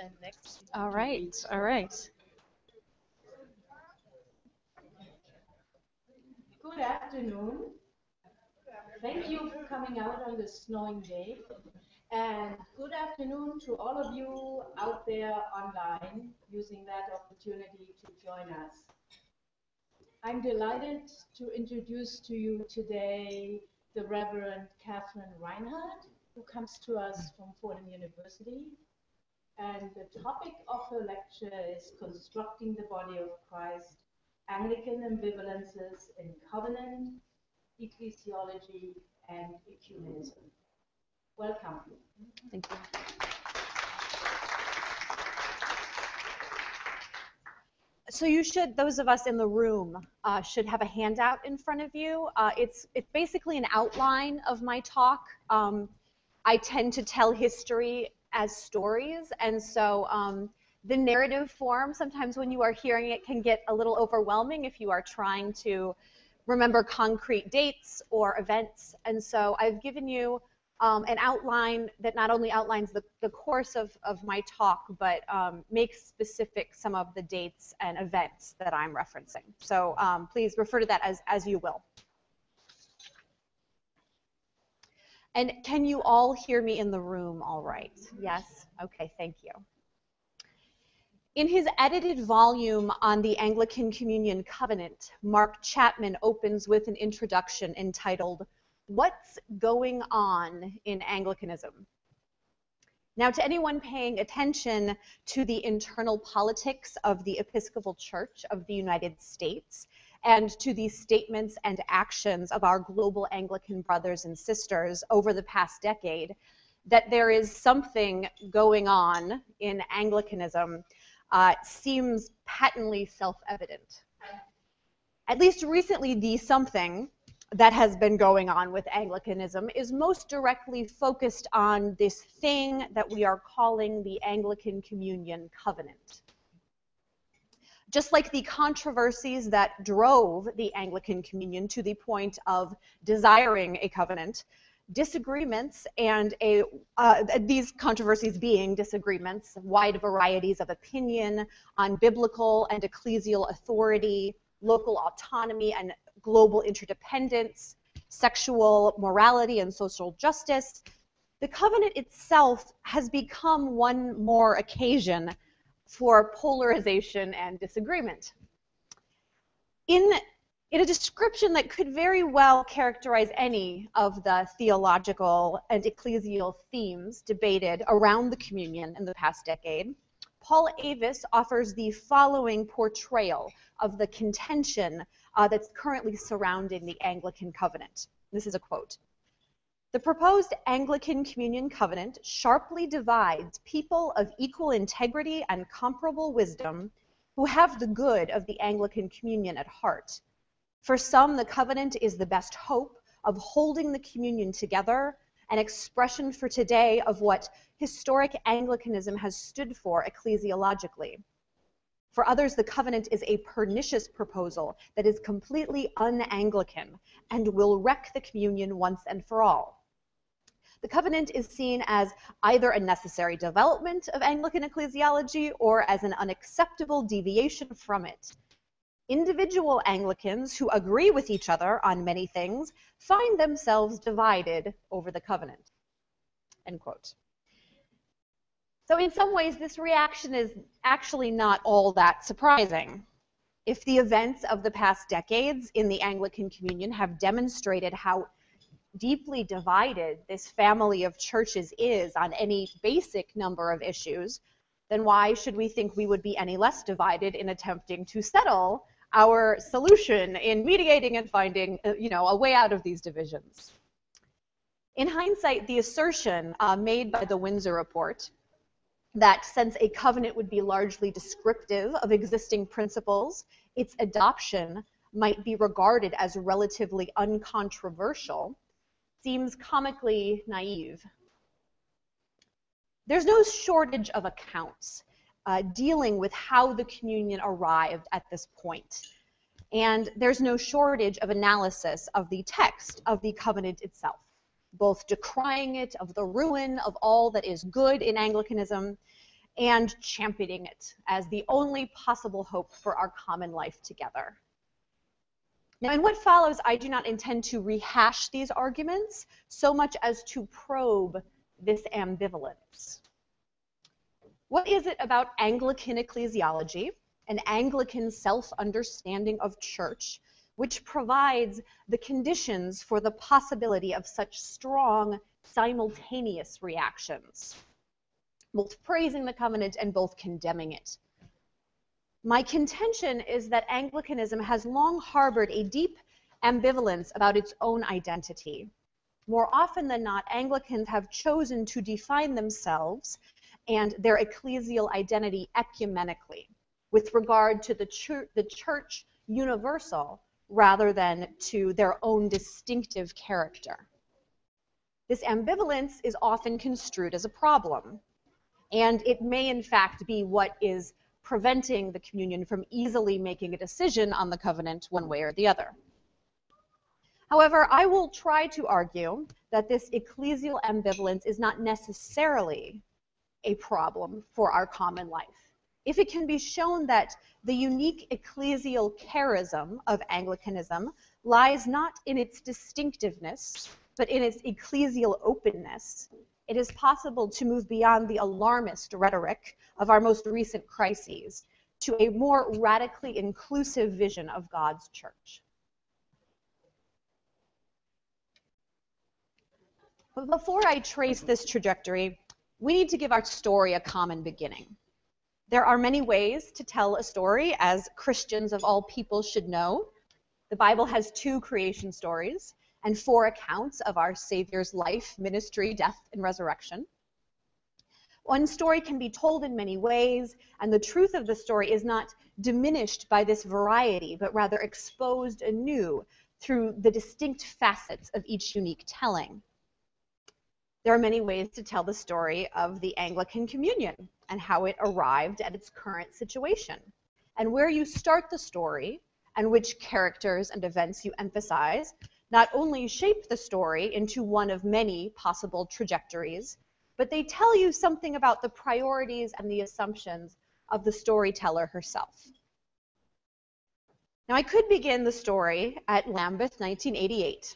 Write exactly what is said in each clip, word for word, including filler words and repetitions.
then next. All right, all right. Good afternoon. Thank you for coming out on this snowing day. And good afternoon to all of you out there online using that opportunity to join us. I'm delighted to introduce to you today the Reverend Kathryn Reinhard, who comes to us from Fordham University. And the topic of her lecture is Constructing the Body of Christ, Anglican Ambivalences in Covenant, Ecclesiology, and Ecumenism. Welcome. Thank you. So you should, those of us in the room, uh, should have a handout in front of you. Uh, it's, it's basically an outline of my talk. Um, I tend to tell history as stories, and so um, the narrative form, sometimes when you are hearing it, can get a little overwhelming if you are trying to remember concrete dates or events. And so I've given you Um, an outline that not only outlines the, the course of, of my talk, but um, makes specific some of the dates and events that I'm referencing. So um, please refer to that as, as you will. And can you all hear me in the room all right? Yes? Okay, thank you. In his edited volume on the Anglican Communion Covenant, Mark Chapman opens with an introduction entitled "What's Going On in Anglicanism?" Now, to anyone paying attention to the internal politics of the Episcopal Church of the United States and to the statements and actions of our global Anglican brothers and sisters over the past decade, that there is something going on in Anglicanism uh, seems patently self-evident. At least recently, the something that has been going on with Anglicanism is most directly focused on this thing that we are calling the Anglican Communion Covenant. Just like the controversies that drove the Anglican Communion to the point of desiring a covenant, disagreements and a, uh, these controversies being disagreements, wide varieties of opinion on biblical and ecclesial authority, local autonomy and global interdependence, sexual morality and social justice, the covenant itself has become one more occasion for polarization and disagreement. In, in a description that could very well characterize any of the theological and ecclesial themes debated around the communion in the past decade, Paul Avis offers the following portrayal of the contention uh, that's currently surrounding the Anglican Covenant. This is a quote. "The proposed Anglican Communion Covenant sharply divides people of equal integrity and comparable wisdom who have the good of the Anglican Communion at heart. For some, the covenant is the best hope of holding the communion together, an expression for today of what historic Anglicanism has stood for ecclesiologically. For others, the covenant is a pernicious proposal that is completely un-Anglican and will wreck the communion once and for all. The covenant is seen as either a necessary development of Anglican ecclesiology or as an unacceptable deviation from it. Individual Anglicans who agree with each other on many things find themselves divided over the covenant." End quote. So in some ways, this reaction is actually not all that surprising. If the events of the past decades in the Anglican Communion have demonstrated how deeply divided this family of churches is on any basic number of issues, then why should we think we would be any less divided in attempting to settle our solution in mediating and finding, you know, a way out of these divisions? In hindsight, the assertion uh, made by the Windsor Report that since a covenant would be largely descriptive of existing principles, its adoption might be regarded as relatively uncontroversial seems comically naive. There's no shortage of accounts uh, dealing with how the communion arrived at this point. And there's no shortage of analysis of the text of the covenant itself, both decrying it, of the ruin of all that is good in Anglicanism, and championing it as the only possible hope for our common life together. Now, in what follows, I do not intend to rehash these arguments so much as to probe this ambivalence. What is it about Anglican ecclesiology, an Anglican self-understanding of church, which provides the conditions for the possibility of such strong, simultaneous reactions, both praising the covenant and both condemning it? My contention is that Anglicanism has long harbored a deep ambivalence about its own identity. More often than not, Anglicans have chosen to define themselves and their ecclesial identity ecumenically, with regard to the, chur the church universal rather than to their own distinctive character. This ambivalence is often construed as a problem, and it may in fact be what is preventing the communion from easily making a decision on the covenant one way or the other. However, I will try to argue that this ecclesial ambivalence is not necessarily a problem for our common life, if it can be shown that the unique ecclesial charism of Anglicanism lies not in its distinctiveness, but in its ecclesial openness. It is possible to move beyond the alarmist rhetoric of our most recent crises to a more radically inclusive vision of God's church. But before I trace this trajectory, we need to give our story a common beginning. There are many ways to tell a story, as Christians of all people should know. The Bible has two creation stories and four accounts of our Savior's life, ministry, death, and resurrection. One story can be told in many ways, and the truth of the story is not diminished by this variety, but rather exposed anew through the distinct facets of each unique telling. There are many ways to tell the story of the Anglican Communion and how it arrived at its current situation, and where you start the story and which characters and events you emphasize not only shape the story into one of many possible trajectories, but they tell you something about the priorities and the assumptions of the storyteller herself. Now, I could begin the story at Lambeth nineteen eighty-eight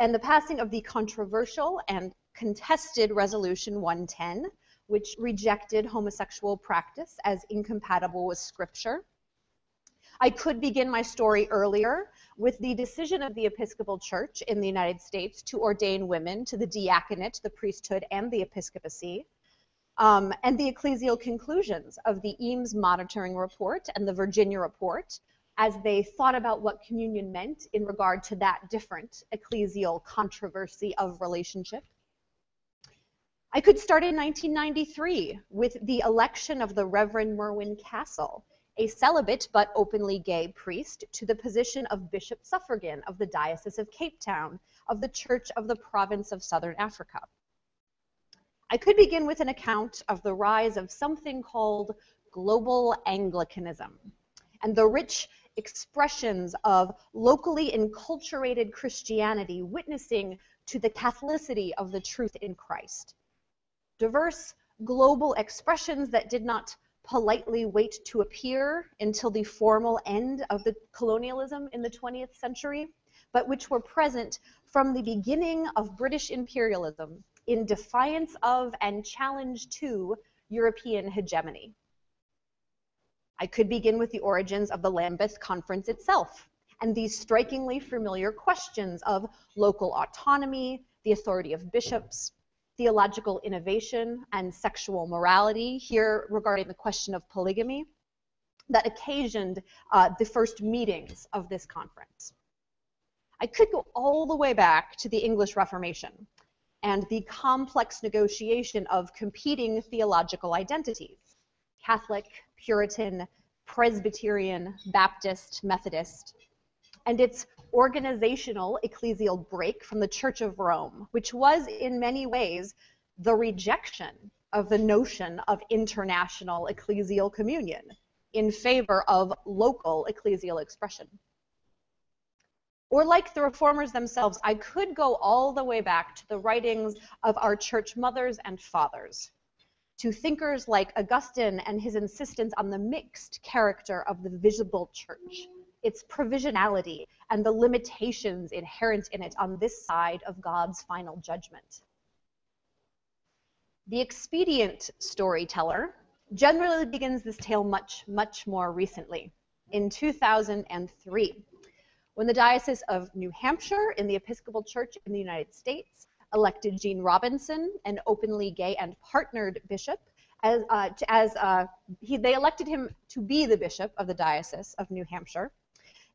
and the passing of the controversial and contested Resolution one ten, which rejected homosexual practice as incompatible with Scripture. I could begin my story earlier with the decision of the Episcopal Church in the United States to ordain women to the diaconate, the priesthood, and the episcopacy, um, and the ecclesial conclusions of the Eames Monitoring Report and the Virginia Report as they thought about what communion meant in regard to that different ecclesial controversy of relationship. I could start in nineteen ninety-three with the election of the Reverend Merwin Castle, a celibate but openly gay priest, to the position of Bishop Suffragan of the Diocese of Cape Town of the Church of the Province of Southern Africa. I could begin with an account of the rise of something called Global Anglicanism and the rich expressions of locally enculturated Christianity witnessing to the Catholicity of the truth in Christ. Diverse global expressions that did not politely wait to appear until the formal end of the colonialism in the twentieth century, but which were present from the beginning of British imperialism in defiance of and challenge to European hegemony. I could begin with the origins of the Lambeth Conference itself and these strikingly familiar questions of local autonomy, the authority of bishops, theological innovation and sexual morality, here regarding the question of polygamy, that occasioned uh, the first meetings of this conference. I could go all the way back to the English Reformation and the complex negotiation of competing theological identities: Catholic, Puritan, Presbyterian, Baptist, Methodist, and its organizational ecclesial break from the Church of Rome, which was in many ways the rejection of the notion of international ecclesial communion in favor of local ecclesial expression. Or like the Reformers themselves, I could go all the way back to the writings of our church mothers and fathers, to thinkers like Augustine and his insistence on the mixed character of the visible church, its provisionality, and the limitations inherent in it on this side of God's final judgment. The expedient storyteller generally begins this tale much, much more recently, in two thousand three, when the Diocese of New Hampshire in the Episcopal Church in the United States elected Gene Robinson, an openly gay and partnered bishop, as, uh, to, as uh, he, they elected him to be the bishop of the Diocese of New Hampshire.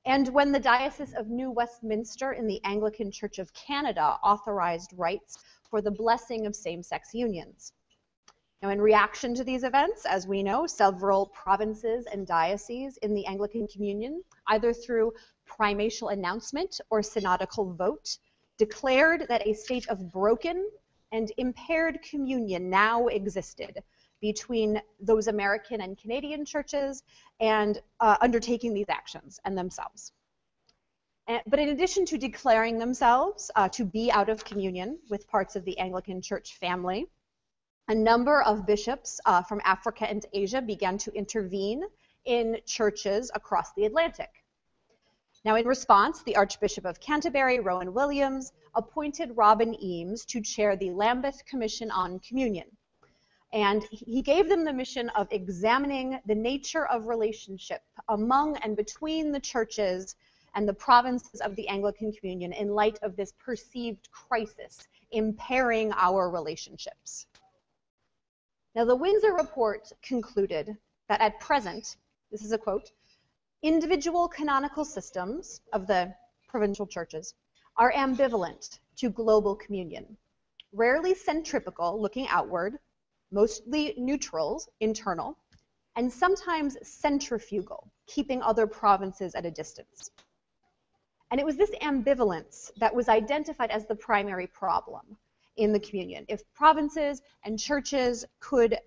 And when the Diocese of New Westminster in the Anglican Church of Canada authorized rites for the blessing of same-sex unions. Now, in reaction to these events, as we know, several provinces and dioceses in the Anglican Communion, either through primatial announcement or synodical vote, declared that a state of broken and impaired communion now existed between those American and Canadian churches and uh, undertaking these actions and themselves. But in addition to declaring themselves uh, to be out of communion with parts of the Anglican Church family, a number of bishops uh, from Africa and Asia began to intervene in churches across the Atlantic. Now, in response, the Archbishop of Canterbury, Rowan Williams, appointed Robin Eames to chair the Lambeth Commission on Communion. And he gave them the mission of examining the nature of relationship among and between the churches and the provinces of the Anglican Communion in light of this perceived crisis impairing our relationships. Now, the Windsor Report concluded that at present, this is a quote, individual canonical systems of the provincial churches are ambivalent to global communion, rarely centripetal, looking outward, mostly neutral, internal, and sometimes centrifugal, keeping other provinces at a distance. And it was this ambivalence that was identified as the primary problem in the communion. If provinces and churches could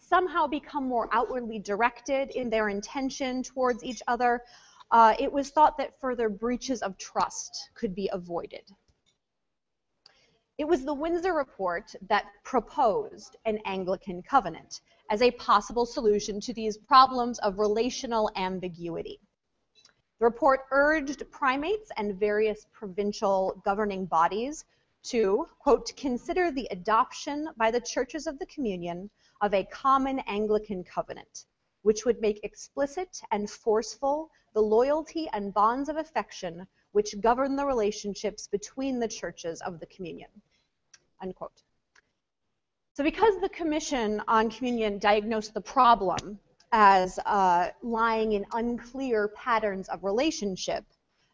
somehow become more outwardly directed in their intention towards each other, uh, it was thought that further breaches of trust could be avoided. It was the Windsor Report that proposed an Anglican covenant as a possible solution to these problems of relational ambiguity. The report urged primates and various provincial governing bodies to, quote, consider the adoption by the churches of the communion of a common Anglican covenant, which would make explicit and forceful the loyalty and bonds of affection which govern the relationships between the churches of the communion, unquote. So because the Commission on Communion diagnosed the problem as uh, lying in unclear patterns of relationship,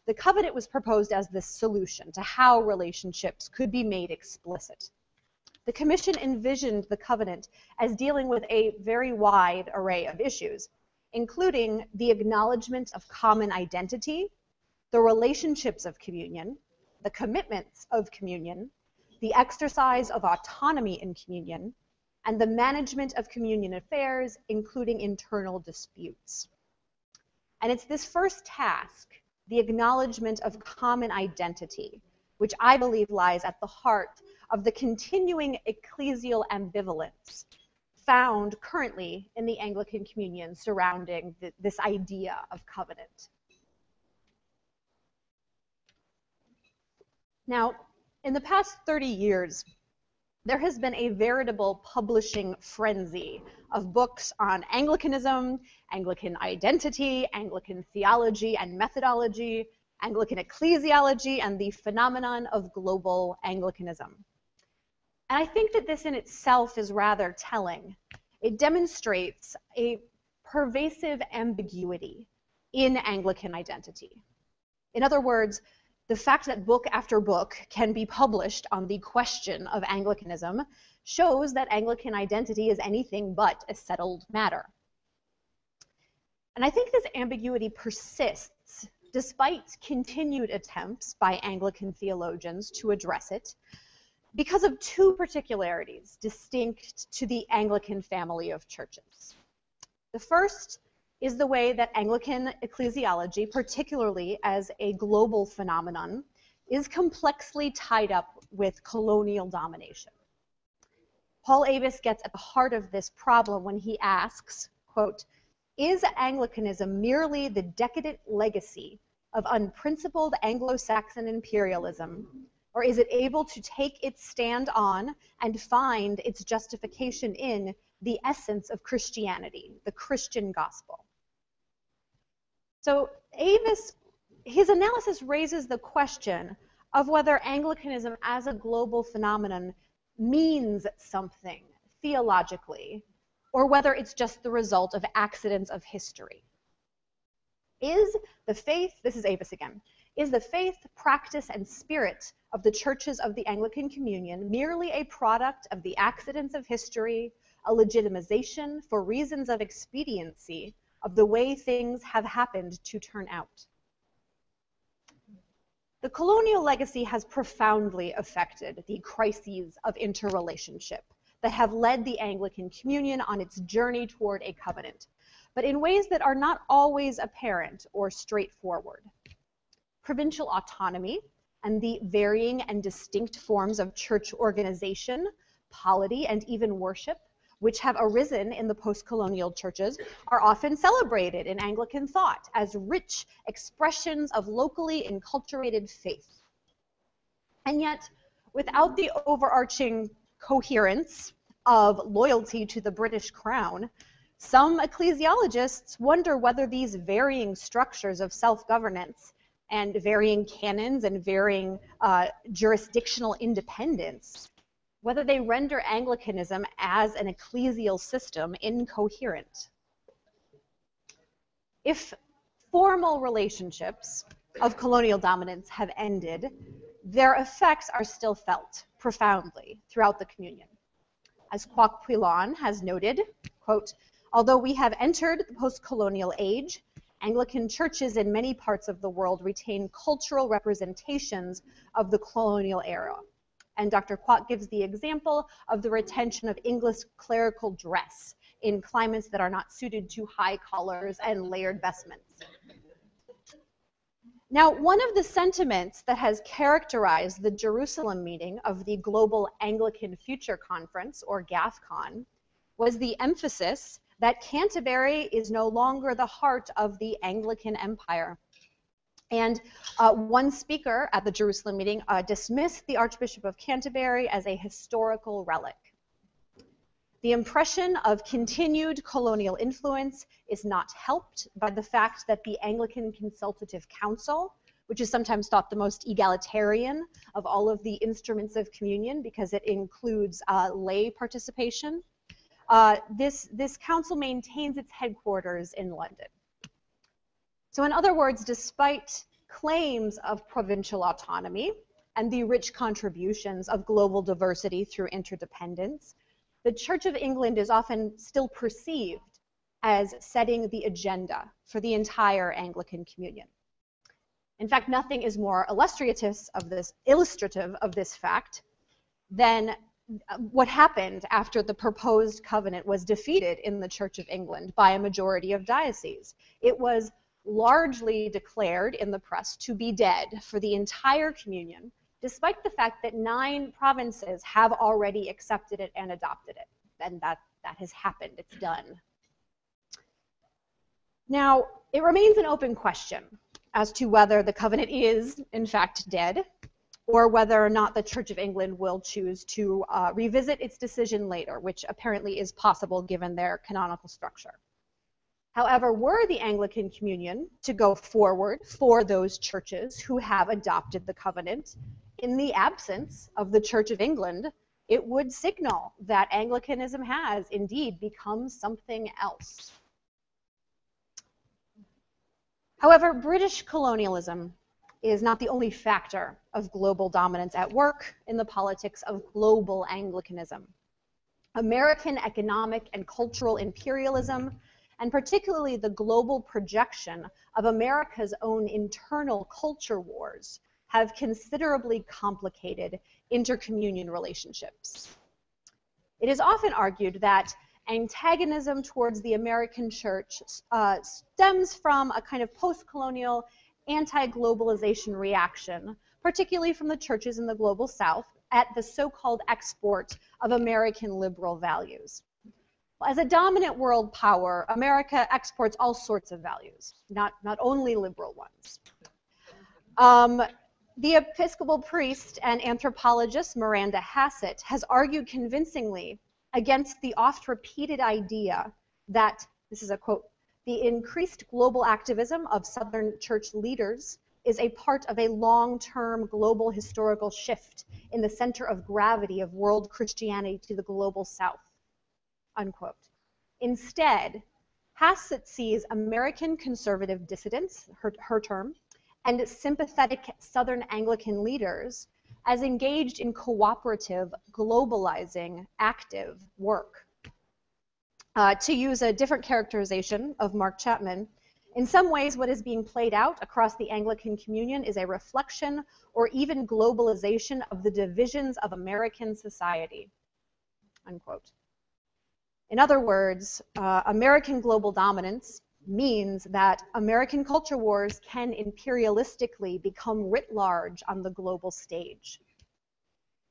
the covenant was proposed as the solution to how relationships could be made explicit. The Commission envisioned the covenant as dealing with a very wide array of issues, including the acknowledgement of common identity, the relationships of communion, the commitments of communion, the exercise of autonomy in communion, and the management of communion affairs, including internal disputes. And it's this first task, the acknowledgement of common identity, which I believe lies at the heart of the continuing ecclesial ambivalence found currently in the Anglican Communion surrounding th- this idea of covenant. Now, in the past thirty years, there has been a veritable publishing frenzy of books on Anglicanism, Anglican identity, Anglican theology and methodology, Anglican ecclesiology, and the phenomenon of global Anglicanism. And I think that this in itself is rather telling. It demonstrates a pervasive ambiguity in Anglican identity. In other words, the fact that book after book can be published on the question of Anglicanism shows that Anglican identity is anything but a settled matter. And I think this ambiguity persists despite continued attempts by Anglican theologians to address it because of two particularities distinct to the Anglican family of churches. The first is the way that Anglican ecclesiology, particularly as a global phenomenon, is complexly tied up with colonial domination. Paul Avis gets at the heart of this problem when he asks, quote, "Is Anglicanism merely the decadent legacy of unprincipled Anglo-Saxon imperialism, or is it able to take its stand on and find its justification in the essence of Christianity, the Christian gospel?" So Avis, his analysis raises the question of whether Anglicanism as a global phenomenon means something theologically, or whether it's just the result of accidents of history. Is the faith, this is Avis again, is the faith, practice, and spirit of the churches of the Anglican Communion merely a product of the accidents of history, a legitimization for reasons of expediency of the way things have happened to turn out? The colonial legacy has profoundly affected the crises of interrelationship that have led the Anglican Communion on its journey toward a covenant, but in ways that are not always apparent or straightforward. Provincial autonomy and the varying and distinct forms of church organization, polity, and even worship, which have arisen in the post-colonial churches, are often celebrated in Anglican thought as rich expressions of locally enculturated faith. And yet, without the overarching coherence of loyalty to the British crown, some ecclesiologists wonder whether these varying structures of self-governance and varying canons and varying uh, jurisdictional independence, whether they render Anglicanism as an ecclesial system incoherent. If formal relationships of colonial dominance have ended, their effects are still felt profoundly throughout the Communion. As Kwok Pwilan has noted, quote, "Although we have entered the post-colonial age, Anglican churches in many parts of the world retain cultural representations of the colonial era." And Doctor Kwok gives the example of the retention of English clerical dress in climates that are not suited to high collars and layered vestments. Now, one of the sentiments that has characterized the Jerusalem meeting of the Global Anglican Future Conference, or GAFCON, was the emphasis that Canterbury is no longer the heart of the Anglican Empire. And uh, one speaker at the Jerusalem meeting uh, dismissed the Archbishop of Canterbury as a historical relic. The impression of continued colonial influence is not helped by the fact that the Anglican Consultative Council, which is sometimes thought the most egalitarian of all of the instruments of communion because it includes uh, lay participation, uh, this, this council maintains its headquarters in London. So in other words, despite claims of provincial autonomy and the rich contributions of global diversity through interdependence, the Church of England is often still perceived as setting the agenda for the entire Anglican Communion. In fact, nothing is more illustrative of this, illustrative of this fact than what happened after the proposed covenant was defeated in the Church of England by a majority of dioceses. It was largely declared in the press to be dead for the entire communion, despite the fact that nine provinces have already accepted it and adopted it. And that, that has happened. It's done. Now, it remains an open question as to whether the covenant is, in fact, dead, or whether or not the Church of England will choose to uh, revisit its decision later, which apparently is possible given their canonical structure. However, were the Anglican Communion to go forward for those churches who have adopted the covenant, in the absence of the Church of England, it would signal that Anglicanism has indeed become something else. However, British colonialism is not the only factor of global dominance at work in the politics of global Anglicanism. American economic and cultural imperialism, and particularly the global projection of America's own internal culture wars, have considerably complicated intercommunion relationships. It is often argued that antagonism towards the American church uh, stems from a kind of post-colonial anti-globalization reaction, particularly from the churches in the global south, at the so-called export of American liberal values. As a dominant world power, America exports all sorts of values, not, not only liberal ones. Um, the Episcopal priest and anthropologist Miranda Hassett has argued convincingly against the oft-repeated idea that, this is a quote, "the increased global activism of Southern church leaders is a part of a long-term global historical shift in the center of gravity of world Christianity to the global South." Unquote. Instead, Hassett sees American conservative dissidents, her, her term, and sympathetic Southern Anglican leaders as engaged in cooperative, globalizing, active work. Uh, to use a different characterization of Mark Chapman, in some ways what is being played out across the Anglican Communion is a reflection or even globalization of the divisions of American society. Unquote. In other words, uh, American global dominance means that American culture wars can imperialistically become writ large on the global stage.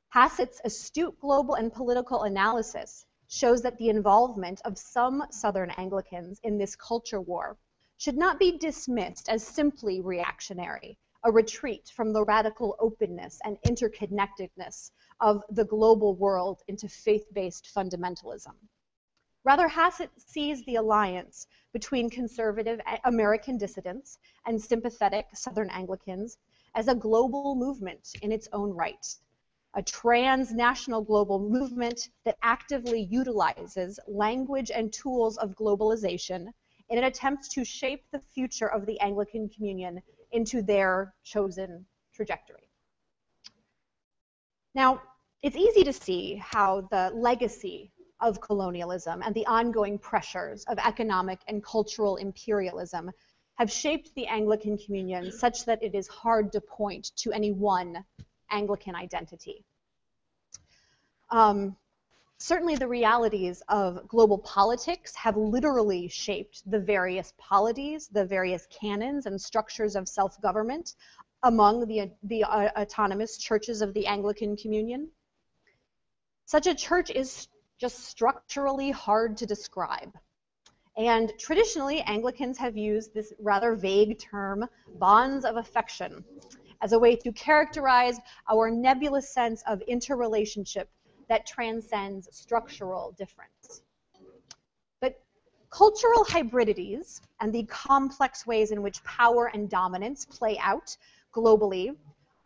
Hassett's astute global and political analysis shows that the involvement of some Southern Anglicans in this culture war should not be dismissed as simply reactionary, a retreat from the radical openness and interconnectedness of the global world into faith-based fundamentalism. Rather, Hassett sees the alliance between conservative American dissidents and sympathetic Southern Anglicans as a global movement in its own right, a transnational global movement that actively utilizes language and tools of globalization in an attempt to shape the future of the Anglican Communion into their chosen trajectory. Now, it's easy to see how the legacy of colonialism and the ongoing pressures of economic and cultural imperialism have shaped the Anglican Communion such that it is hard to point to any one Anglican identity. Um, certainly the realities of global politics have literally shaped the various polities, the various canons and structures of self-government among the, the uh, autonomous churches of the Anglican Communion. Such a church is just structurally hard to describe. And traditionally, Anglicans have used this rather vague term, bonds of affection, as a way to characterize our nebulous sense of interrelationship that transcends structural difference. But cultural hybridities and the complex ways in which power and dominance play out globally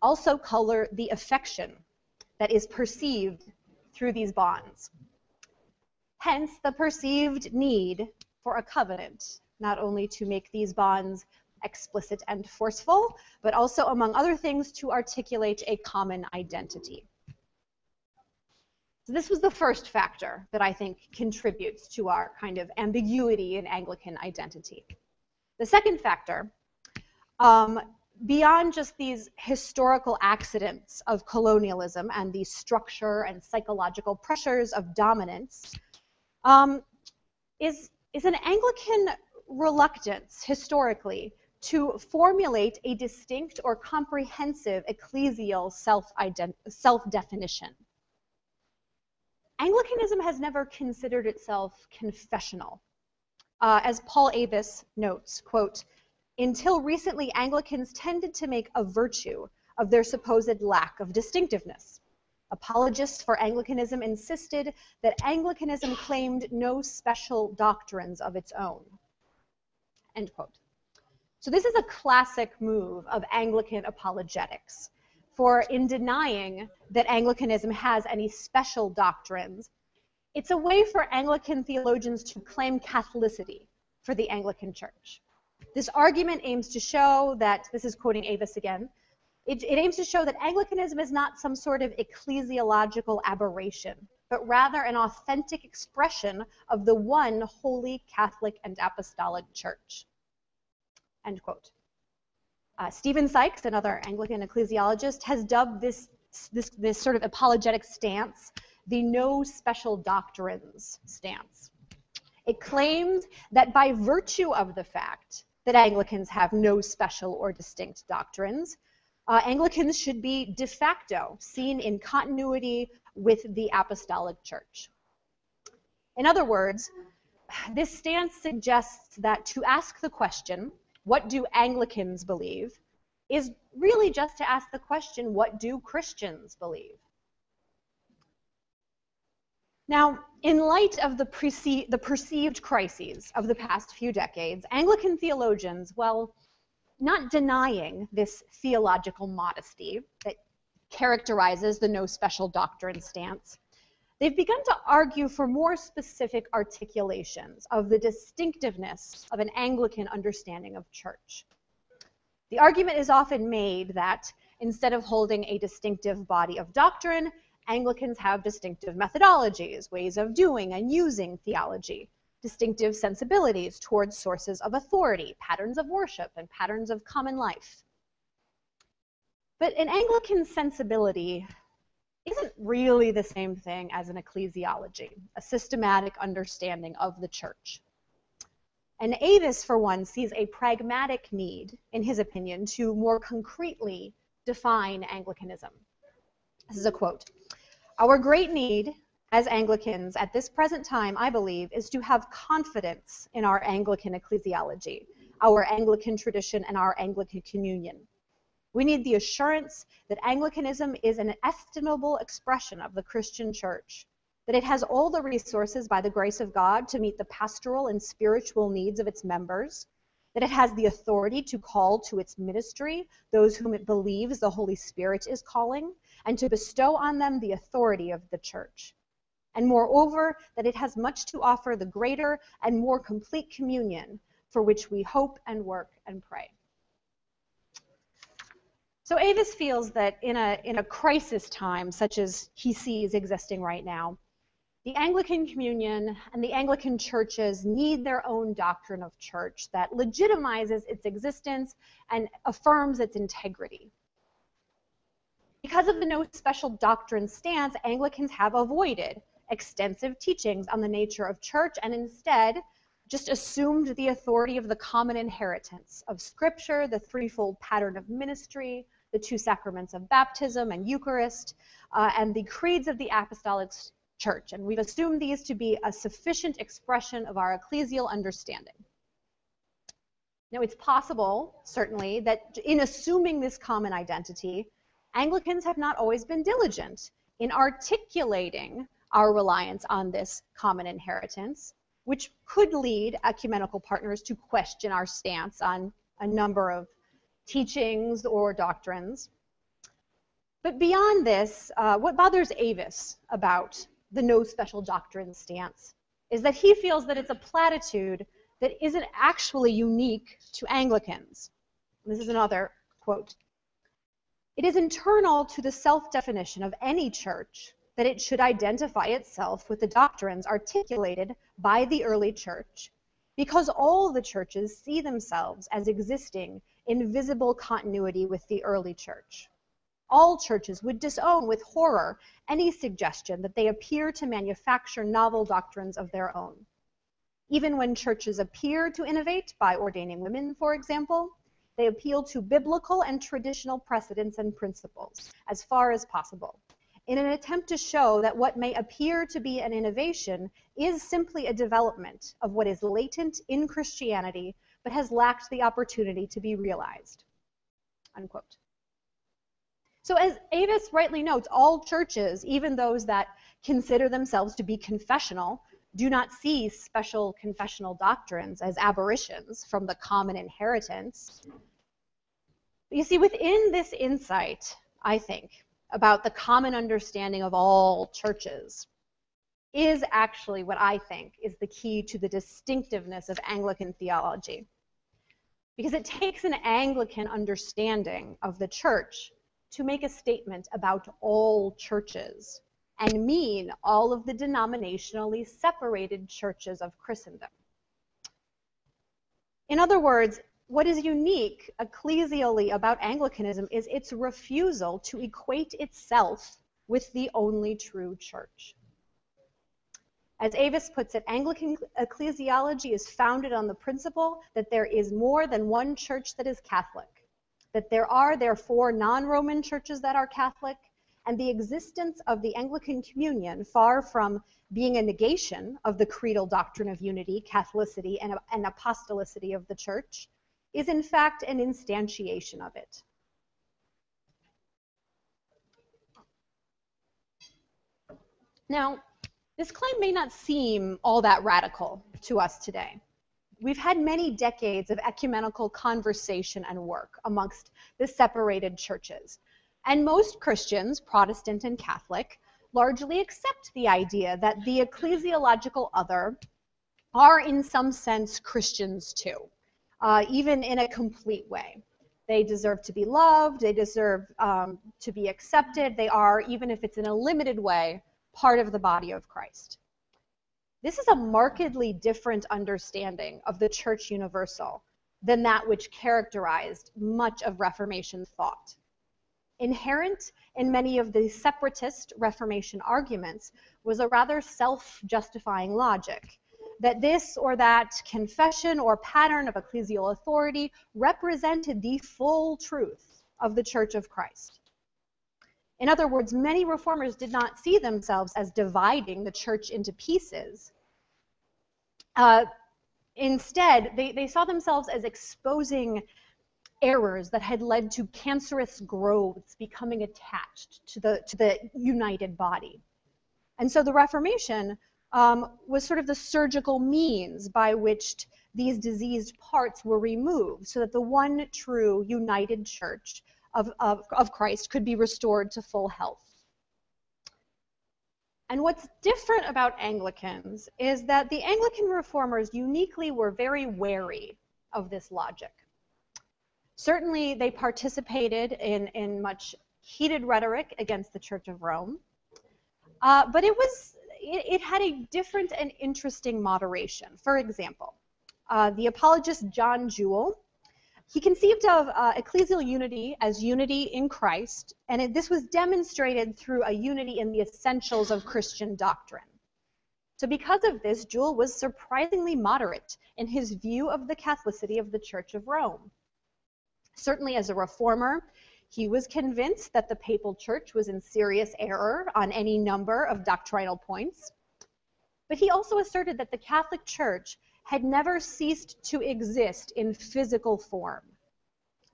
also color the affection that is perceived through these bonds. Hence, the perceived need for a covenant, not only to make these bonds explicit and forceful, but also, among other things, to articulate a common identity. So this was the first factor that I think contributes to our kind of ambiguity in Anglican identity. The second factor, um, beyond just these historical accidents of colonialism and the structure and psychological pressures of dominance, Um, is, is an Anglican reluctance, historically, to formulate a distinct or comprehensive ecclesial self-definition. Anglicanism has never considered itself confessional. Uh, as Paul Avis notes, quote, "Until recently, Anglicans tended to make a virtue of their supposed lack of distinctiveness. Apologists for Anglicanism insisted that Anglicanism claimed no special doctrines of its own." End quote. So this is a classic move of Anglican apologetics, for in denying that Anglicanism has any special doctrines, it's a way for Anglican theologians to claim Catholicity for the Anglican Church. This argument aims to show that, this is quoting Avis again, It, it aims to show that Anglicanism is not some sort of ecclesiological aberration, but rather an authentic expression of the one holy Catholic and Apostolic Church. End quote. Uh, Stephen Sykes, another Anglican ecclesiologist, has dubbed this, this, this sort of apologetic stance the no special doctrines stance. It claims that by virtue of the fact that Anglicans have no special or distinct doctrines, uh, Anglicans should be de facto seen in continuity with the Apostolic Church. In other words, this stance suggests that to ask the question, what do Anglicans believe, is really just to ask the question, what do Christians believe? Now, in light of the, perce- the perceived crises of the past few decades, Anglican theologians, well, not denying this theological modesty that characterizes the no special doctrine stance, they've begun to argue for more specific articulations of the distinctiveness of an Anglican understanding of church. The argument is often made that instead of holding a distinctive body of doctrine, Anglicans have distinctive methodologies, ways of doing and using theology, distinctive sensibilities towards sources of authority, patterns of worship, and patterns of common life. But an Anglican sensibility isn't really the same thing as an ecclesiology, a systematic understanding of the church. And Avis, for one, sees a pragmatic need, in his opinion, to more concretely define Anglicanism. This is a quote. "Our great need as Anglicans at this present time, I believe, is to have confidence in our Anglican ecclesiology, our Anglican tradition, and our Anglican communion. We need the assurance that Anglicanism is an estimable expression of the Christian church, that it has all the resources by the grace of God to meet the pastoral and spiritual needs of its members, that it has the authority to call to its ministry those whom it believes the Holy Spirit is calling, and to bestow on them the authority of the church. And moreover, that it has much to offer the greater and more complete communion for which we hope and work and pray." So Avis feels that in a, in a crisis time, such as he sees existing right now, the Anglican Communion and the Anglican churches need their own doctrine of church that legitimizes its existence and affirms its integrity. Because of the no special doctrine stance, Anglicans have avoided extensive teachings on the nature of church and instead just assumed the authority of the common inheritance of Scripture, the threefold pattern of ministry, the two sacraments of baptism and Eucharist, uh, and the creeds of the Apostolic Church, and we've assumed these to be a sufficient expression of our ecclesial understanding. Now, it's possible, certainly, that in assuming this common identity, Anglicans have not always been diligent in articulating our reliance on this common inheritance, which could lead ecumenical partners to question our stance on a number of teachings or doctrines. But beyond this, uh, what bothers Avis about the no special doctrine stance is that he feels that it's a platitude that isn't actually unique to Anglicans. This is another quote. "It is internal to the self-definition of any church that it should identify itself with the doctrines articulated by the early church, because all the churches see themselves as existing in visible continuity with the early church. All churches would disown with horror any suggestion that they appear to manufacture novel doctrines of their own. Even when churches appear to innovate by ordaining women, for example, they appeal to biblical and traditional precedents and principles as far as possible, in an attempt to show that what may appear to be an innovation is simply a development of what is latent in Christianity but has lacked the opportunity to be realized." Unquote. So as Avis rightly notes, all churches, even those that consider themselves to be confessional, do not see special confessional doctrines as aberrations from the common inheritance. You see, within this insight, I think, about the common understanding of all churches is actually what I think is the key to the distinctiveness of Anglican theology. Because it takes an Anglican understanding of the church to make a statement about all churches and mean all of the denominationally separated churches of Christendom. In other words, what is unique ecclesially about Anglicanism is its refusal to equate itself with the only true church. As Avis puts it, Anglican ecclesiology is founded on the principle that there is more than one church that is Catholic, that there are therefore non-Roman churches that are Catholic, and the existence of the Anglican Communion, far from being a negation of the creedal doctrine of unity, Catholicity, and, and apostolicity of the Church, is in fact an instantiation of it. Now, this claim may not seem all that radical to us today. We've had many decades of ecumenical conversation and work amongst the separated churches, and most Christians, Protestant and Catholic, largely accept the idea that the ecclesiological other are in some sense Christians too, uh, even in a complete way. They deserve to be loved, they deserve um, to be accepted, they are, even if it's in a limited way, part of the body of Christ. This is a markedly different understanding of the Church universal than that which characterized much of Reformation thought. Inherent in many of the separatist Reformation arguments was a rather self-justifying logic that this or that confession or pattern of ecclesial authority represented the full truth of the Church of Christ. In other words, many reformers did not see themselves as dividing the church into pieces. Uh, instead, they, they saw themselves as exposing errors that had led to cancerous growths becoming attached to the, to the united body. And so the Reformation um, was sort of the surgical means by which these diseased parts were removed so that the one true united church Of, of, of Christ could be restored to full health. And what's different about Anglicans is that the Anglican reformers uniquely were very wary of this logic. Certainly they participated in, in much heated rhetoric against the Church of Rome, uh, but it, was, it, it had a different and interesting moderation. For example, uh, the apologist John Jewell, he conceived of uh, ecclesial unity as unity in Christ, and it, this was demonstrated through a unity in the essentials of Christian doctrine. So because of this, Jewell was surprisingly moderate in his view of the Catholicity of the Church of Rome. Certainly as a reformer, he was convinced that the Papal Church was in serious error on any number of doctrinal points, but he also asserted that the Catholic Church had never ceased to exist in physical form.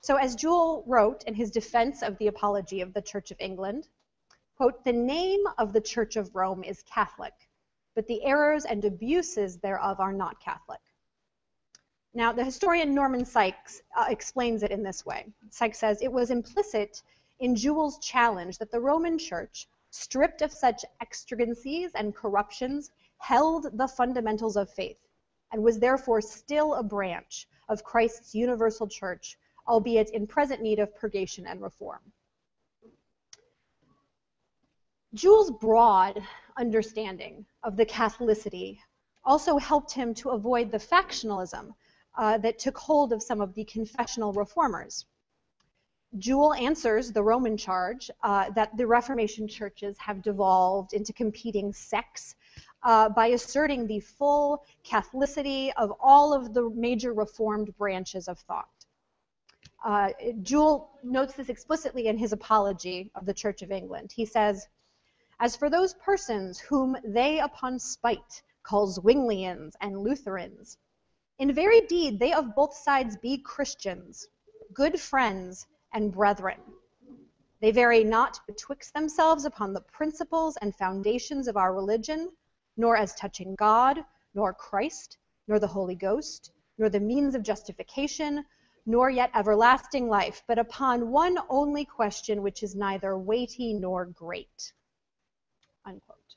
So as Jewell wrote in his defense of the Apology of the Church of England, quote, "The name of the Church of Rome is Catholic, but the errors and abuses thereof are not Catholic." Now, the historian Norman Sykes uh, explains it in this way. Sykes says, "It was implicit in Jewell's challenge that the Roman Church, stripped of such extravagancies and corruptions, held the fundamentals of faith, and was therefore still a branch of Christ's universal church, albeit in present need of purgation and reform." Jewell's broad understanding of the Catholicity also helped him to avoid the factionalism uh, that took hold of some of the confessional reformers. Jewell answers the Roman charge uh, that the Reformation churches have devolved into competing sects Uh, by asserting the full Catholicity of all of the major Reformed branches of thought. Uh, Jewell notes this explicitly in his Apology of the Church of England. He says, "As for those persons whom they upon spite call Zwinglians and Lutherans, in very deed they of both sides be Christians, good friends and brethren. They vary not betwixt themselves upon the principles and foundations of our religion, nor as touching God, nor Christ, nor the Holy Ghost, nor the means of justification, nor yet everlasting life, but upon one only question which is neither weighty nor great." Unquote.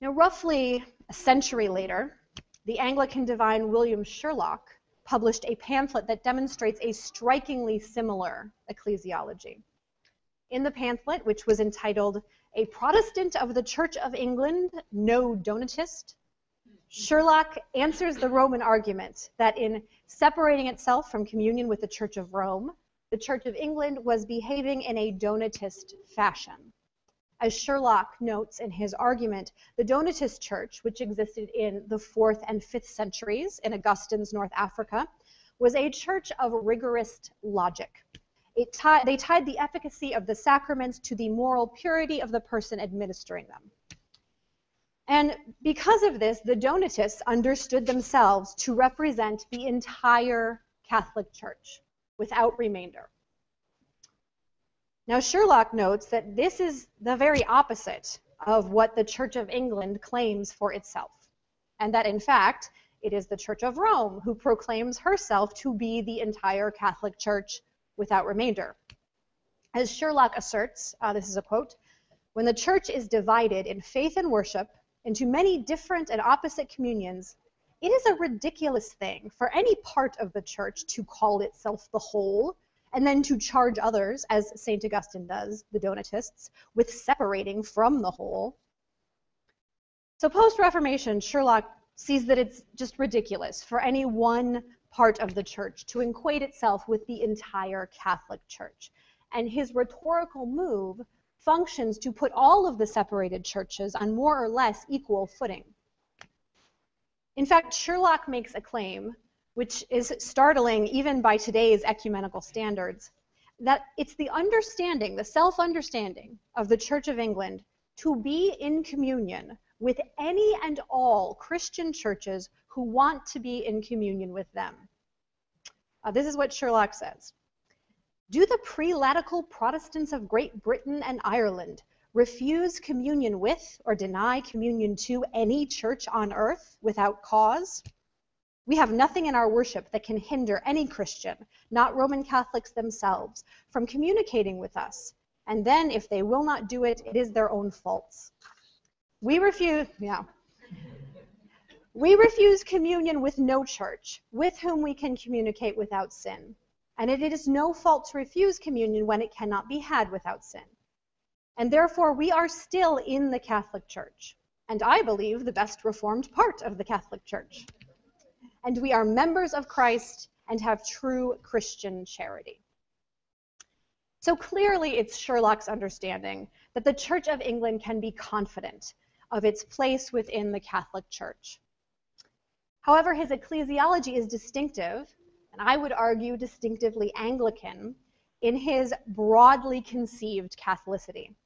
Now, roughly a century later, the Anglican divine William Sherlock published a pamphlet that demonstrates a strikingly similar ecclesiology. In the pamphlet, which was entitled "A Protestant of the Church of England, No Donatist," Sherlock answers the Roman argument that in separating itself from communion with the Church of Rome, the Church of England was behaving in a Donatist fashion. As Sherlock notes in his argument, the Donatist Church, which existed in the fourth and fifth centuries in Augustine's North Africa, was a church of rigorist logic. It ti- they tied the efficacy of the sacraments to the moral purity of the person administering them. And because of this, the Donatists understood themselves to represent the entire Catholic Church, without remainder. Now, Sherlock notes that this is the very opposite of what the Church of England claims for itself, and that, in fact, it is the Church of Rome who proclaims herself to be the entire Catholic Church without remainder. As Sherlock asserts, uh, this is a quote, "When the Church is divided in faith and worship into many different and opposite communions, it is a ridiculous thing for any part of the Church to call itself the whole, and then to charge others, as Saint Augustine does, the Donatists, with separating from the whole." So post-Reformation, Sherlock sees that it's just ridiculous for any one part of the Church to equate itself with the entire Catholic Church. And his rhetorical move functions to put all of the separated churches on more or less equal footing. In fact, Sherlock makes a claim, which is startling even by today's ecumenical standards, that it's the understanding, the self-understanding of the Church of England to be in communion with any and all Christian churches who want to be in communion with them. Uh, this is what Sherlock says. "Do the prelatical Protestants of Great Britain and Ireland refuse communion with or deny communion to any church on earth without cause? We have nothing in our worship that can hinder any Christian, not Roman Catholics themselves, from communicating with us. And then, if they will not do it, it is their own faults. We refuse, yeah. We refuse communion with no church, with whom we can communicate without sin. And it is no fault to refuse communion when it cannot be had without sin. And therefore, we are still in the Catholic Church, and I believe the best reformed part of the Catholic Church. And we are members of Christ and have true Christian charity." So clearly it's Sherlock's understanding that the Church of England can be confident of its place within the Catholic Church. However, his ecclesiology is distinctive, and I would argue distinctively Anglican, in his broadly conceived Catholicity.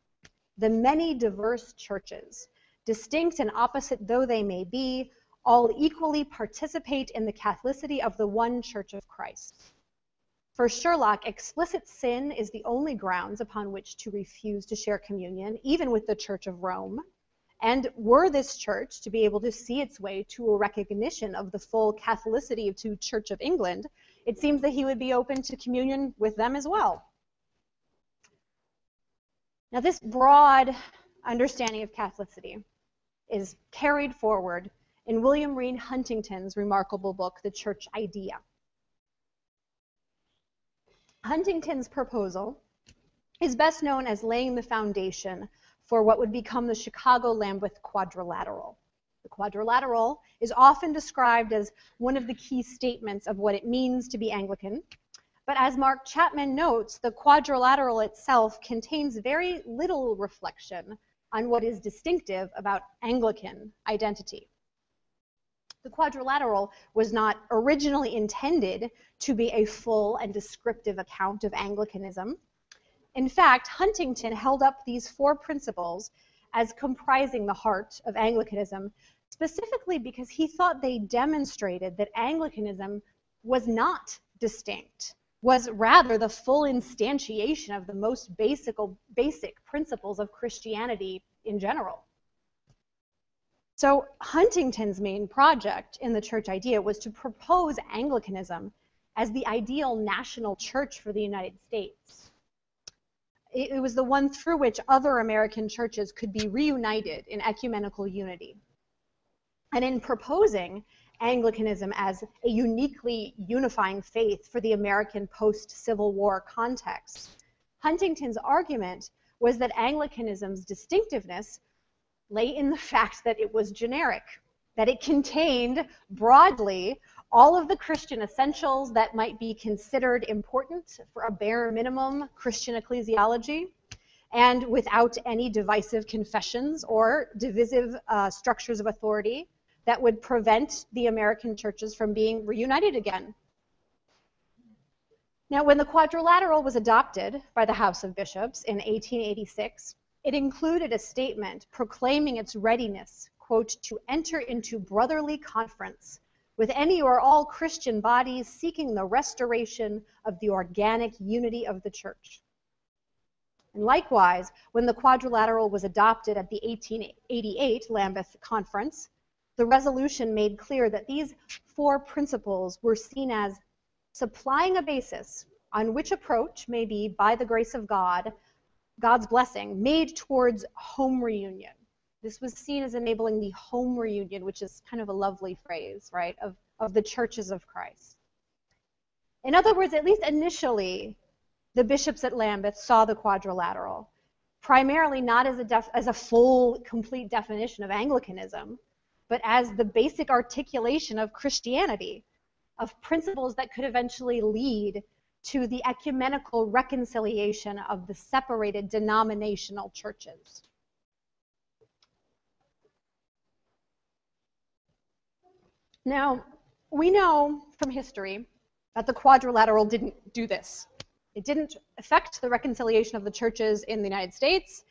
The many diverse churches, distinct and opposite though they may be, all equally participate in the Catholicity of the one Church of Christ. For Sherlock, explicit sin is the only grounds upon which to refuse to share communion, even with the Church of Rome, and were this church to be able to see its way to a recognition of the full Catholicity of the Church of England, it seems that he would be open to communion with them as well. Now, this broad understanding of Catholicity is carried forward in William Reid Huntington's remarkable book, The Church Idea. Huntington's proposal is best known as laying the foundation for what would become the Chicago Lambeth Quadrilateral. The Quadrilateral is often described as one of the key statements of what it means to be Anglican, but as Mark Chapman notes, the Quadrilateral itself contains very little reflection on what is distinctive about Anglican identity. The Quadrilateral was not originally intended to be a full and descriptive account of Anglicanism. In fact, Huntington held up these four principles as comprising the heart of Anglicanism, specifically because he thought they demonstrated that Anglicanism was not distinct, was rather the full instantiation of the most basic, basic principles of Christianity in general. So Huntington's main project in the Church Idea was to propose Anglicanism as the ideal national church for the United States. It was the one through which other American churches could be reunited in ecumenical unity. And in proposing Anglicanism as a uniquely unifying faith for the American post-Civil War context, Huntington's argument was that Anglicanism's distinctiveness lay in the fact that it was generic, that it contained broadly all of the Christian essentials that might be considered important for a bare minimum Christian ecclesiology, and without any divisive confessions or divisive uh, structures of authority that would prevent the American churches from being reunited again. Now, when the Quadrilateral was adopted by the House of Bishops in eighteen eighty-six, it included a statement proclaiming its readiness, quote, to enter into brotherly conference with any or all Christian bodies seeking the restoration of the organic unity of the Church. And likewise, when the Quadrilateral was adopted at the eighteen eighty-eight Lambeth Conference, the resolution made clear that these four principles were seen as supplying a basis on which approach may be, by the grace of God, God's blessing, made towards home reunion. This was seen as enabling the home reunion, which is kind of a lovely phrase, right, of, of the churches of Christ. In other words, at least initially, the bishops at Lambeth saw the Quadrilateral primarily not as a, def as a full, complete definition of Anglicanism, but as the basic articulation of Christianity, of principles that could eventually lead to the ecumenical reconciliation of the separated denominational churches. Now, we know from history that the Quadrilateral didn't do this. It didn't affect the reconciliation of the churches in the United States,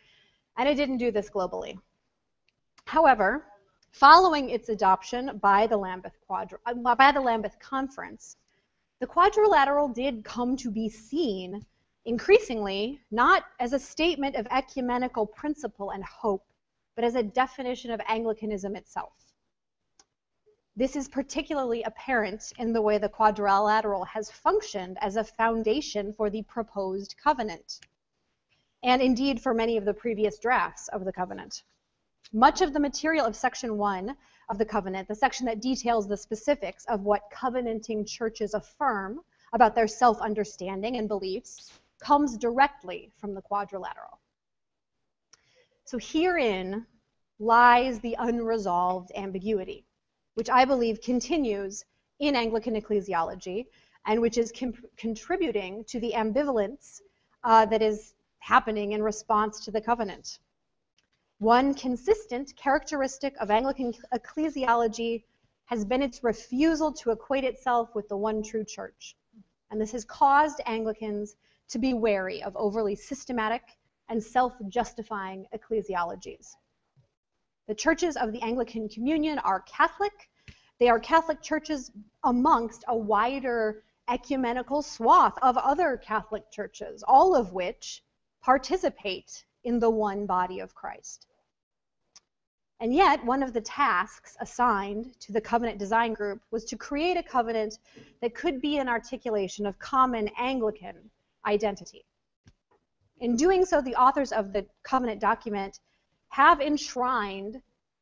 and it didn't do this globally. However, following its adoption by the Lambeth Quadri- by the Lambeth Conference, the Quadrilateral did come to be seen increasingly not as a statement of ecumenical principle and hope, but as a definition of Anglicanism itself. This is particularly apparent in the way the Quadrilateral has functioned as a foundation for the proposed covenant, and indeed for many of the previous drafts of the covenant. Much of the material of Section one of the covenant, the section that details the specifics of what covenanting churches affirm about their self-understanding and beliefs, comes directly from the Quadrilateral. So herein lies the unresolved ambiguity, which I believe continues in Anglican ecclesiology and which is contributing to the ambivalence uh, that is happening in response to the covenant. One consistent characteristic of Anglican ecclesiology has been its refusal to equate itself with the one true church, and this has caused Anglicans to be wary of overly systematic and self-justifying ecclesiologies. The churches of the Anglican Communion are Catholic. They are Catholic churches amongst a wider ecumenical swath of other Catholic churches, all of which participate in the one body of Christ. And yet, one of the tasks assigned to the covenant design group was to create a covenant that could be an articulation of common Anglican identity. In doing so, the authors of the covenant document have enshrined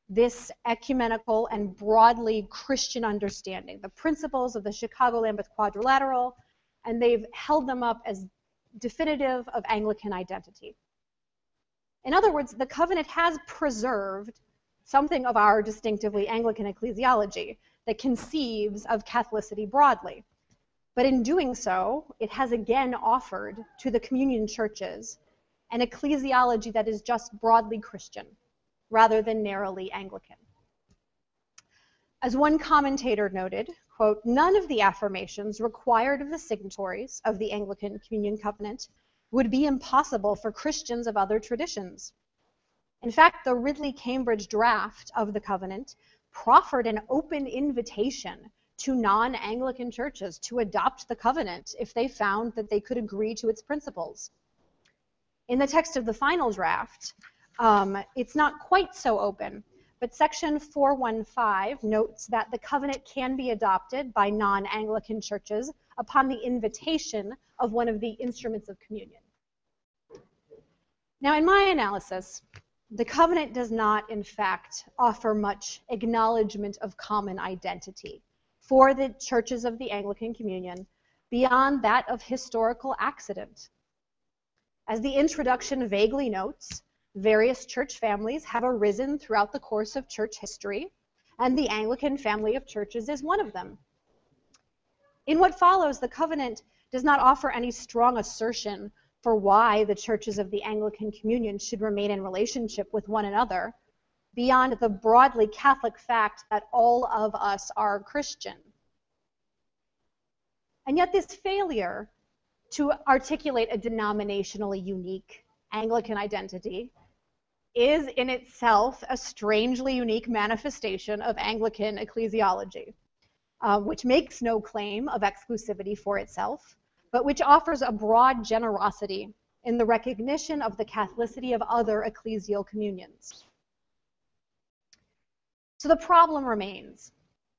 this ecumenical and broadly Christian understanding, the principles of the Chicago Lambeth Quadrilateral, and they've held them up as definitive of Anglican identity. In other words, the covenant has preserved something of our distinctively Anglican ecclesiology that conceives of Catholicity broadly. But in doing so, it has again offered to the communion churches an ecclesiology that is just broadly Christian, rather than narrowly Anglican. As one commentator noted, quote, none of the affirmations required of the signatories of the Anglican Communion Covenant would be impossible for Christians of other traditions. In fact, the Ridley-Cambridge draft of the covenant proffered an open invitation to non-Anglican churches to adopt the covenant if they found that they could agree to its principles. In the text of the final draft, um, it's not quite so open, but Section four one five notes that the covenant can be adopted by non-Anglican churches upon the invitation of one of the instruments of communion. Now, in my analysis, the covenant does not, in fact, offer much acknowledgement of common identity for the churches of the Anglican Communion beyond that of historical accident. As the introduction vaguely notes, various church families have arisen throughout the course of church history, and the Anglican family of churches is one of them. In what follows, the covenant does not offer any strong assertion for why the churches of the Anglican Communion should remain in relationship with one another, beyond the broadly Catholic fact that all of us are Christian. And yet this failure to articulate a denominationally unique Anglican identity is in itself a strangely unique manifestation of Anglican ecclesiology, uh, which makes no claim of exclusivity for itself, but which offers a broad generosity in the recognition of the Catholicity of other ecclesial communions. So the problem remains,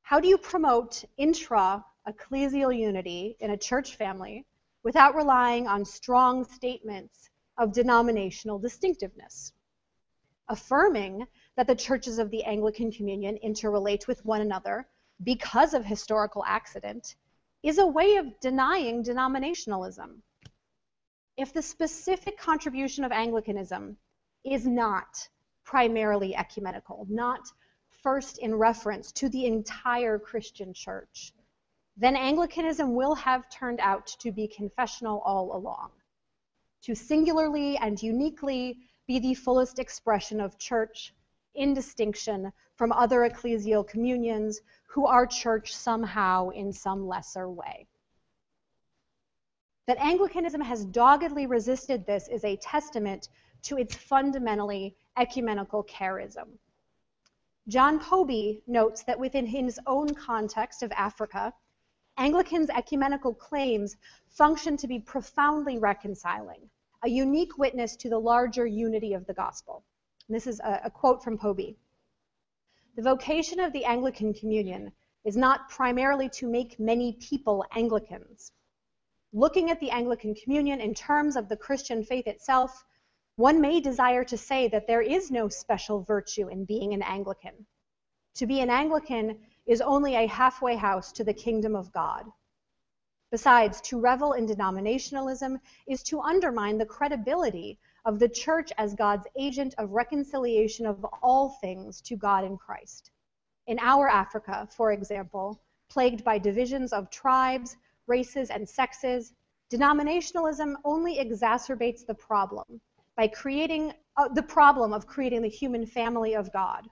how do you promote intra-ecclesial unity in a church family without relying on strong statements of denominational distinctiveness, affirming that the churches of the Anglican Communion interrelate with one another because of historical accident, is a way of denying denominationalism. If the specific contribution of Anglicanism is not primarily ecumenical, not first in reference to the entire Christian church, then Anglicanism will have turned out to be confessional all along, to singularly and uniquely be the fullest expression of church in distinction from other ecclesial communions who are church somehow in some lesser way. That Anglicanism has doggedly resisted this is a testament to its fundamentally ecumenical charism. John Poby notes that within his own context of Africa, Anglicans' ecumenical claims function to be profoundly reconciling, a unique witness to the larger unity of the gospel. And this is a, a quote from Poby. "The vocation of the Anglican Communion is not primarily to make many people Anglicans. Looking at the Anglican Communion in terms of the Christian faith itself, one may desire to say that there is no special virtue in being an Anglican. To be an Anglican is only a halfway house to the kingdom of God. Besides, to revel in denominationalism is to undermine the credibility of the church as God's agent of reconciliation of all things to God in Christ. In our Africa, for example, plagued by divisions of tribes, races, and sexes, denominationalism only exacerbates the problem by creating uh, the problem of creating the human family of God.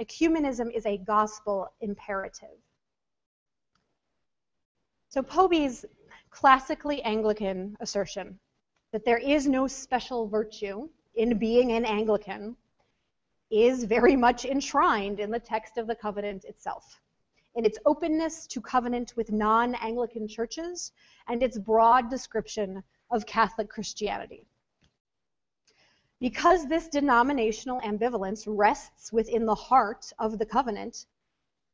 Ecumenism is a gospel imperative." So Poby's classically Anglican assertion that there is no special virtue in being an Anglican is very much enshrined in the text of the covenant itself, in its openness to covenant with non-Anglican churches and its broad description of Catholic Christianity. Because this denominational ambivalence rests within the heart of the covenant,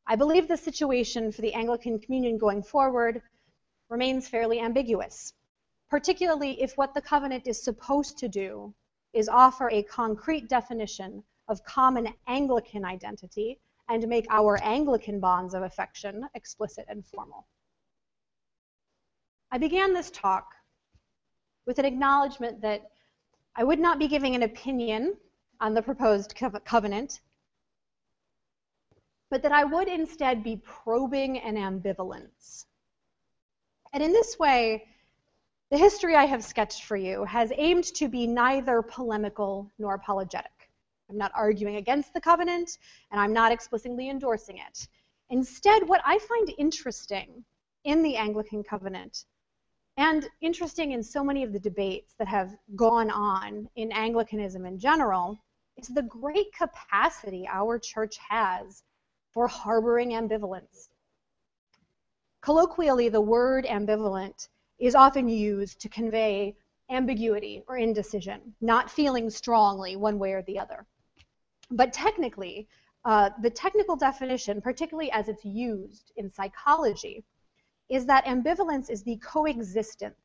I believe the situation for the Anglican Communion going forward remains fairly ambiguous, particularly if what the covenant is supposed to do is offer a concrete definition of common Anglican identity and make our Anglican bonds of affection explicit and formal. I began this talk with an acknowledgement that I would not be giving an opinion on the proposed co- covenant, but that I would instead be probing an ambivalence. And in this way, the history I have sketched for you has aimed to be neither polemical nor apologetic. I'm not arguing against the covenant, and I'm not explicitly endorsing it. Instead, what I find interesting in the Anglican covenant, and interesting in so many of the debates that have gone on in Anglicanism in general, is the great capacity our church has for harboring ambivalence. Colloquially, the word ambivalent is often used to convey ambiguity or indecision, not feeling strongly one way or the other. But technically, uh, the technical definition, particularly as it's used in psychology, is that ambivalence is the coexistence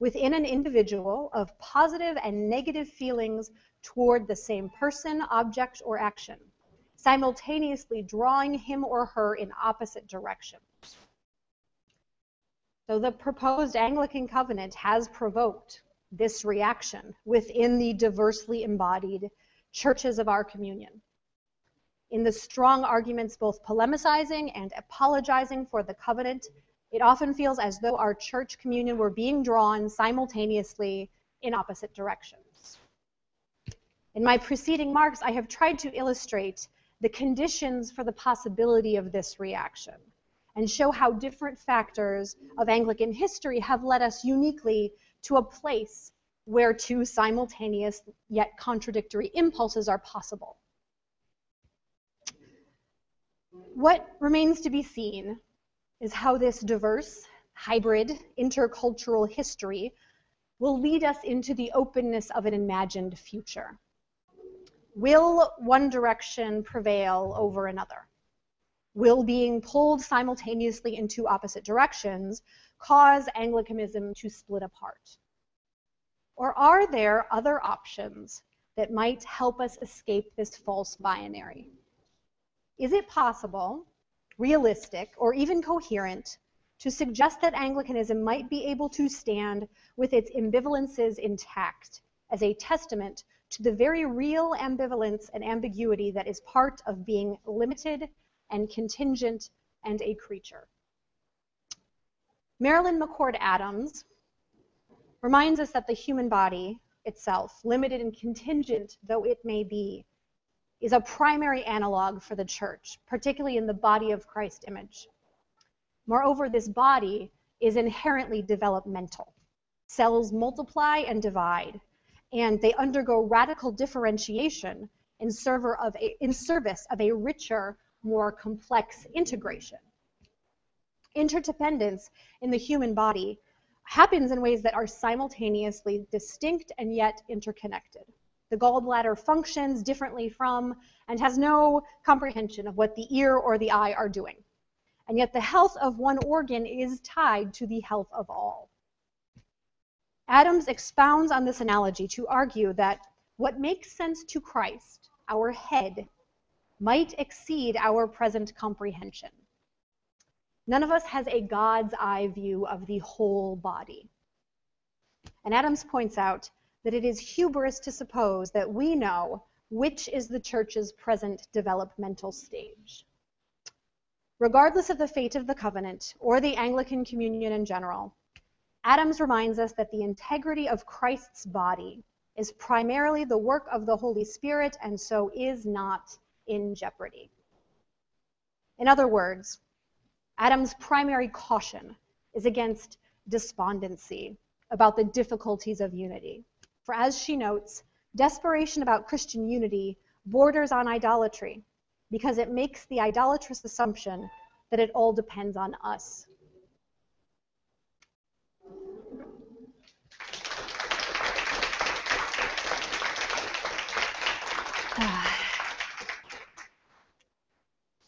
within an individual of positive and negative feelings toward the same person, object, or action, simultaneously drawing him or her in opposite directions. So the proposed Anglican covenant has provoked this reaction within the diversely embodied churches of our communion. In the strong arguments both polemicizing and apologizing for the covenant, it often feels as though our church communion were being drawn simultaneously in opposite directions. In my preceding marks, I have tried to illustrate the conditions for the possibility of this reaction, and show how different factors of Anglican history have led us uniquely to a place where two simultaneous yet contradictory impulses are possible. What remains to be seen is how this diverse, hybrid, intercultural history will lead us into the openness of an imagined future. Will one direction prevail over another? Will being pulled simultaneously in two opposite directions cause Anglicanism to split apart? Or are there other options that might help us escape this false binary? Is it possible, realistic, or even coherent to suggest that Anglicanism might be able to stand with its ambivalences intact as a testament to the very real ambivalence and ambiguity that is part of being limited and contingent and a creature? Marilyn McCord Adams reminds us that the human body itself, limited and contingent though it may be, is a primary analog for the church, particularly in the body of Christ image. Moreover, this body is inherently developmental. Cells multiply and divide, and they undergo radical differentiation in, server of a, in service of a richer, more complex integration. Interdependence in the human body happens in ways that are simultaneously distinct and yet interconnected. The gallbladder functions differently from and has no comprehension of what the ear or the eye are doing. And yet the health of one organ is tied to the health of all. Adams expounds on this analogy to argue that what makes sense to Christ, our head, might exceed our present comprehension. None of us has a God's eye view of the whole body. And Adams points out that it is hubris to suppose that we know which is the church's present developmental stage. Regardless of the fate of the covenant or the Anglican Communion in general, Adams reminds us that the integrity of Christ's body is primarily the work of the Holy Spirit and so is not in jeopardy. In other words, Adams' primary caution is against despondency about the difficulties of unity. For as she notes, desperation about Christian unity borders on idolatry because it makes the idolatrous assumption that it all depends on us.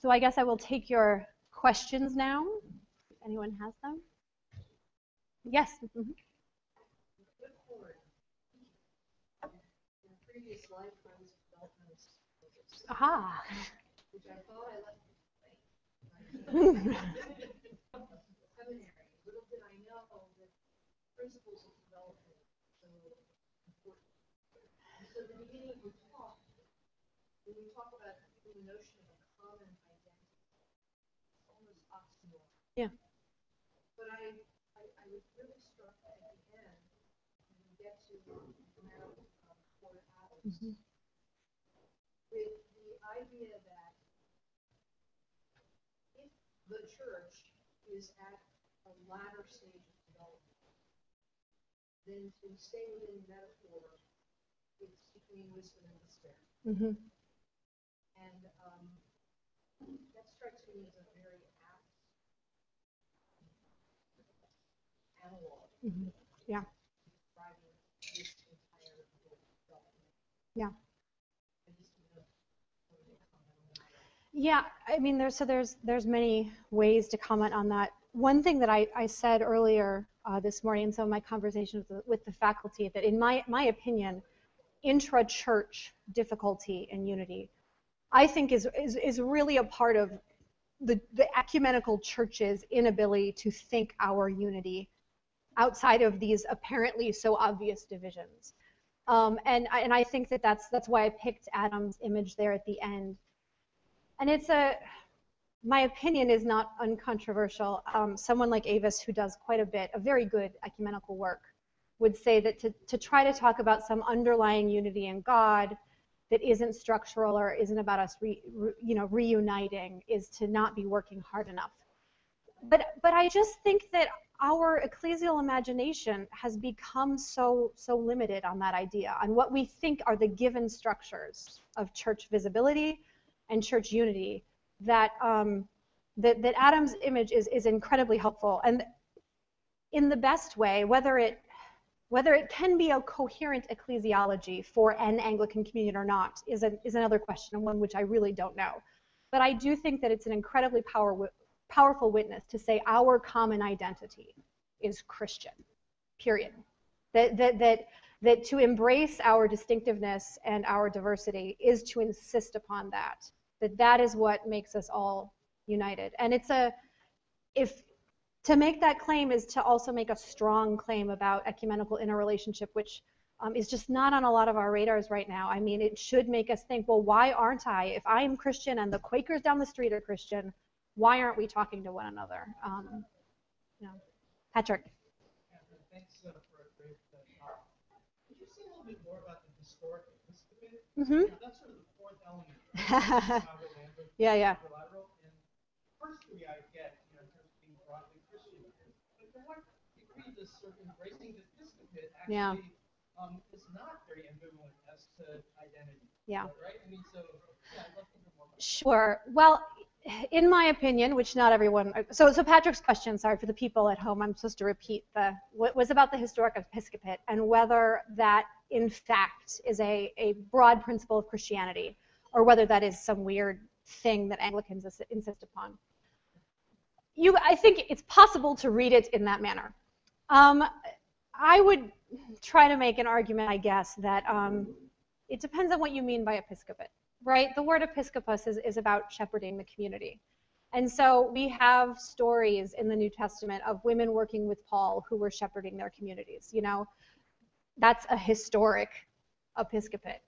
So I guess I will take your questions now, if anyone has them. Yes. Mm-hmm. Aha. Which I thought I left behind. Seminary. Little did I know that principles of development are so important. So at the beginning of the talk, when we talk about the notion of a common identity, it's almost optional. Yeah. But I, I, I was really struck at the end when we get to the Maryland um, Court House. Mm-hmm. With the idea that if the church is at a latter stage of development, then to stay within the metaphor, it's between wisdom and despair. Mm-hmm. And um, that strikes me as a very apt analog. Mm-hmm. Yeah. Describing this entire development. Yeah. Yeah, I mean, there's, so there's there's many ways to comment on that. One thing that I, I said earlier uh, this morning in some of my conversations with the, with the faculty, that in my, my opinion, intra-church difficulty and unity, I think is, is, is really a part of the, the ecumenical church's inability to think our unity outside of these apparently so obvious divisions. Um, and, and I think that that's, that's why I picked Adam's image there at the end. And it's a, my opinion is not uncontroversial. Um, someone like Avis, who does quite a bit of very good ecumenical work, would say that to, to try to talk about some underlying unity in God that isn't structural or isn't about us re, re, you know, reuniting is to not be working hard enough. but but I just think that our ecclesial imagination has become so so limited on that idea, on what we think are the given structures of church visibility and church unity, that um, that, that Adam's image is is incredibly helpful, and in the best way, whether it whether it can be a coherent ecclesiology for an Anglican communion or not is a, is another question, and one which I really don't know. But I do think that it's an incredibly power, powerful witness to say our common identity is Christian, period. That, that, that, that to embrace our distinctiveness and our diversity is to insist upon that, that that is what makes us all united. And it's a, if, to make that claim is to also make a strong claim about ecumenical interrelationship, which um, is just not on a lot of our radars right now. I mean, it should make us think, well, why aren't I? If I am Christian and the Quakers down the street are Christian, why aren't we talking to one another? Um, you know. Patrick. Kathryn, thanks uh, for a great uh, talk. Could you say a little bit more about the historic Episcopate? Mm-hmm. Yeah, that's sort of the fourth element of the Chicago Lambeth yeah, yeah. Quadrilateral. And the first three I get, you know, in terms of being broadly Christian, but to what degree this sort of embracing the Episcopate actually yeah. um, is not very ambivalent as to identity. Yeah. Right? I mean, so, yeah, I'd love to hear more about that. Sure. Well, in my opinion, which not everyone, so so Patrick's question, sorry for the people at home, I'm supposed to repeat the, what was about the historic Episcopate and whether that in fact is a, a broad principle of Christianity or whether that is some weird thing that Anglicans insist upon. You, I think it's possible to read it in that manner. Um, I would try to make an argument, I guess, that um, it depends on what you mean by Episcopate. Right? The word episcopus is, is about shepherding the community. And so we have stories in the New Testament of women working with Paul who were shepherding their communities. You know, that's a historic episcopate.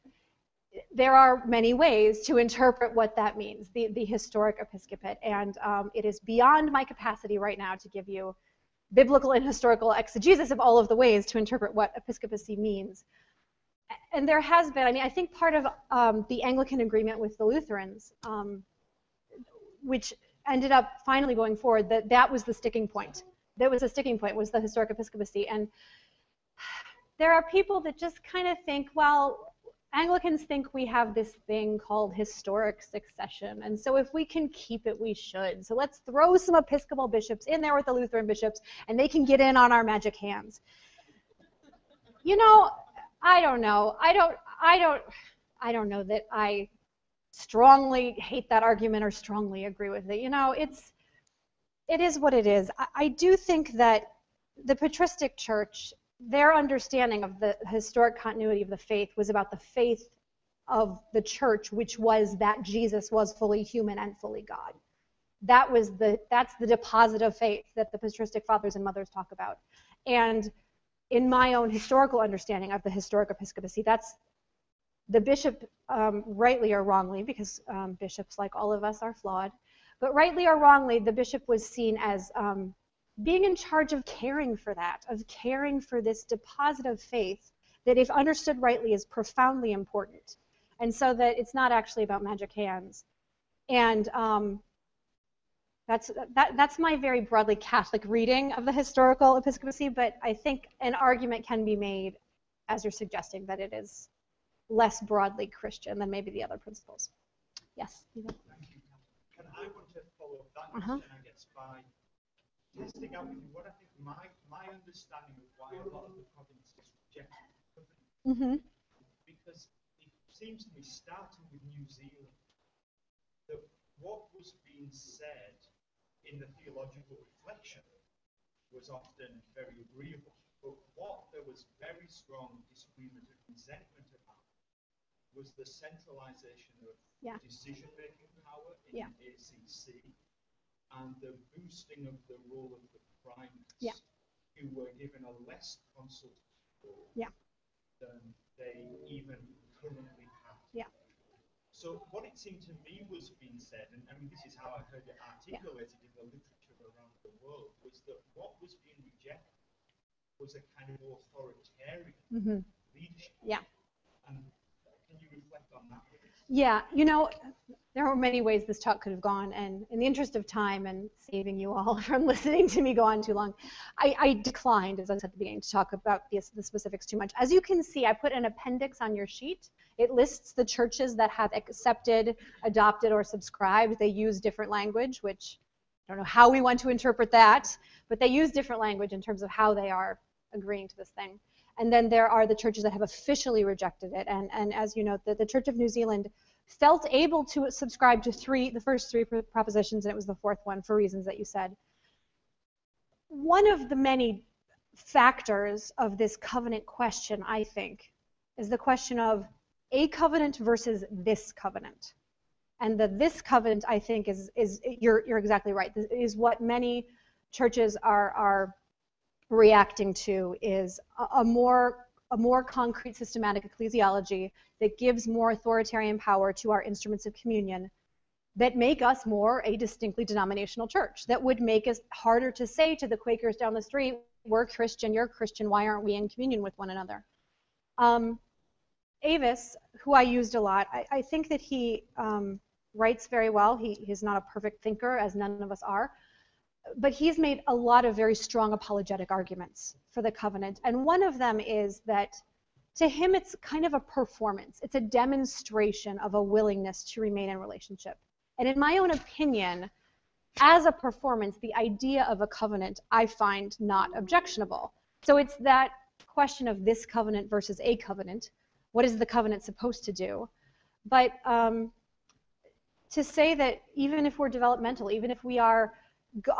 There are many ways to interpret what that means, the, the historic episcopate. And um, it is beyond my capacity right now to give you biblical and historical exegesis of all of the ways to interpret what episcopacy means. And there has been, I mean, I think part of um, the Anglican agreement with the Lutherans, um, which ended up finally going forward, that that was the sticking point. That was the sticking point, was the historic episcopacy. And there are people that just kind of think, well, Anglicans think we have this thing called historic succession, and so if we can keep it, we should. So let's throw some Episcopal bishops in there with the Lutheran bishops, and they can get in on our magic hands. You know, I don't know. I don't. I don't. I don't know that I strongly hate that argument or strongly agree with it. You know, it's. It is what it is. I, I do think that the patristic church, their understanding of the historic continuity of the faith was about the faith of the church, which was that Jesus was fully human and fully God. That was the. That's the deposit of faith that the patristic fathers and mothers talk about, and. In my own historical understanding of the historic episcopacy, that's the bishop, um, rightly or wrongly, because um, bishops, like all of us, are flawed, but rightly or wrongly, the bishop was seen as um, being in charge of caring for that, of caring for this deposit of faith that, if understood rightly, is profoundly important. And so that it's not actually about magic hands. And um, That's, that, that's my very broadly Catholic reading of the historical episcopacy, but I think an argument can be made, as you're suggesting, that it is less broadly Christian than maybe the other principles. Yes? Thank you. Can I want to follow up that question, I guess, by testing out with you what I think my, my understanding of why a lot of the provinces reject the covenant. Mm-hmm. Because it seems to me, starting with New Zealand, that what was being said in the theological reflection was often very agreeable, but what there was very strong disagreement and resentment about was the centralization of yeah. decision-making power in yeah. the A C C and the boosting of the role of the primates, yeah. who were given a less consultative role yeah. than they even currently have. Yeah. So what it seemed to me was being said, and I mean this is how I heard it articulated yeah. in the literature around the world, was that what was being rejected was a kind of authoritarian mm-hmm. leadership. Yeah. And can you reflect on that? Yeah, you know, there were many ways this talk could have gone, and in the interest of time and saving you all from listening to me go on too long, I, I declined, as I said at the beginning, to talk about the, the specifics too much. As you can see, I put an appendix on your sheet. It lists the churches that have accepted, adopted, or subscribed. They use different language, which I don't know how we want to interpret that, but they use different language in terms of how they are agreeing to this thing. And then there are the churches that have officially rejected it, and, and as you note, the, the Church of New Zealand felt able to subscribe to three, the first three propositions, and it was the fourth one for reasons that you said. One of the many factors of this covenant question, I think, is the question of a covenant versus this covenant. And the this covenant, I think, is, is you're, you're exactly right, this is what many churches are, are reacting to, is a, a more a more concrete systematic ecclesiology that gives more authoritarian power to our instruments of communion that make us more a distinctly denominational church, that would make us harder to say to the Quakers down the street, we're Christian, you're Christian, why aren't we in communion with one another? Um, Avis, who I used a lot, I, I think that he um, writes very well. He, he's not a perfect thinker, as none of us are, but he's made a lot of very strong apologetic arguments for the covenant, and one of them is that to him it's kind of a performance. It's a demonstration of a willingness to remain in relationship. And in my own opinion, as a performance, the idea of a covenant I find not objectionable. So it's that question of this covenant versus a covenant. What is the covenant supposed to do? But um, to say that even if we're developmental, even if we are